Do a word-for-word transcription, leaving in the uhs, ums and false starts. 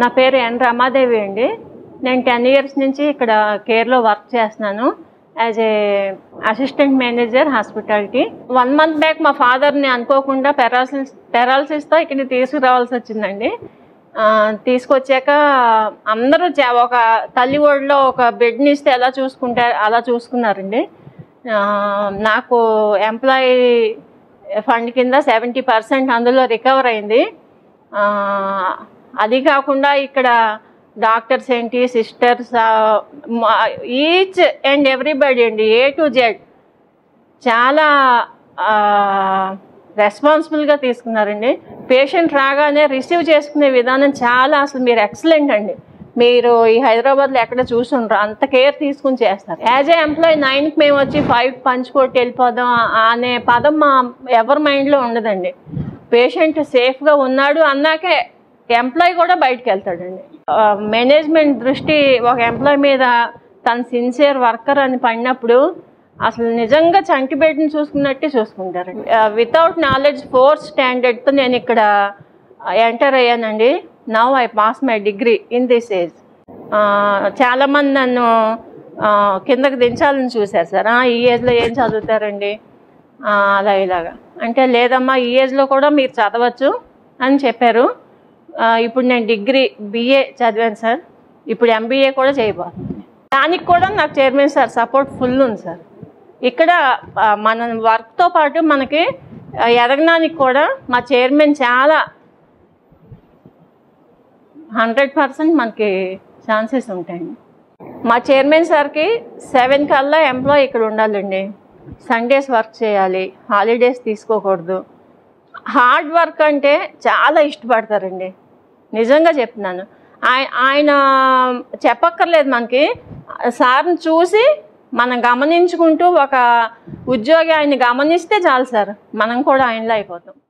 నా పేరు ఎన్ రామాదేవి అండి. నేను టెన్ ఇయర్స్ నుంచి ఇక్కడ కేర్లో వర్క్ చేస్తున్నాను as a assistant manager hospitality. One month back మా ఫాదర్ని అనుకోకుండా పెరాలసిస్ పెరాలసిస్తో ఇక్కడ తీసుకురావాల్సి వచ్చిందండి. తీసుకొచ్చాక అందరూ ఒక తల్లి ఒడిలో ఒక బెడ్ని ఇస్తే ఎలా చూసుకుంటారు అలా చూసుకున్నారండి. నాకు ఎంప్లాయీ ఫండ్ కింద సెవెంటీ పర్సెంట్ అందులో రికవర్ అయింది. అది కాకుండా ఇక్కడ డాక్టర్స్ ఏంటి సిస్టర్స్ ఈచ్ అండ్ ఎవ్రీబడి అండి ఏ టు జెడ్ చాలా రెస్పాన్సిబుల్గా తీసుకున్నారండి. పేషెంట్ రాగానే రిసీవ్ చేసుకునే విధానం చాలా అసలు మీరు ఎక్సలెంట్ అండి. మీరు ఈ హైదరాబాద్లో ఎక్కడ చూసుండ్రు అంత కేర్ తీసుకుని చేస్తారు. యాజ్ ఏ ఎంప్లాయీ నైన్కి మేము వచ్చి ఫైవ్ పంచుకోటి వెళ్ళిపోదాం అనే పదం మా ఎవరి మైండ్లో ఉండదండి. పేషెంట్ సేఫ్గా ఉన్నాడు అన్నాకే ఎంప్లాయీ కూడా బయటకు వెళ్తాడండి. మేనేజ్మెంట్ దృష్టి ఒక ఎంప్లాయీ మీద తను సిన్సియర్ వర్కర్ అని పడినప్పుడు అసలు నిజంగా చంటిబిడ్డని చూసుకున్నట్టే చూసుకుంటారండి. వితౌట్ నాలెడ్జ్ ఫోర్త్ స్టాండర్డ్తో నేను ఇక్కడ ఎంటర్ అయ్యానండి. Now I pass my degree in this age. చాలామంది నన్ను కిందకు దించాలని చూశారు సార్, ఈ ఏజ్లో ఏం చదువుతారండి అలా ఇలాగా అంటే, లేదమ్మా ఈ ఏజ్లో కూడా మీరు చదవచ్చు అని చెప్పారు. ఇప్పుడు నేను డిగ్రీ బిఏ చదివాను సార్, ఇప్పుడు ఎంబీఏ కూడా చేయబోతుంది. దానికి కూడా నాకు చైర్మన్ సార్ సపోర్ట్ ఫుల్ ఉంది సార్. ఇక్కడ మన వర్క్తో పాటు మనకి ఎదగడానికి కూడా మా చైర్మన్ చాలా హండ్రెడ్ పర్సెంట్ మనకి ఛాన్సెస్ ఉంటాయండి. మా చైర్మన్ సార్కి సెవెన్ కల్లా ఎంప్లాయీ ఇక్కడ ఉండాలండి. సండేస్ వర్క్ చేయాలి, హాలిడేస్ తీసుకోకూడదు. హార్డ్ వర్క్ అంటే చాలా ఇష్టపడతారండి, నిజంగా చెప్తున్నాను. ఆయన ఆయన చెప్పక్కర్లేదు, మనకి సార్ని చూసి మనం గమనించుకుంటూ ఒక ఉద్యోగి ఆయన్ని గమనిస్తే చాలు సార్, మనం కూడా ఆయనలో అయిపోతాం.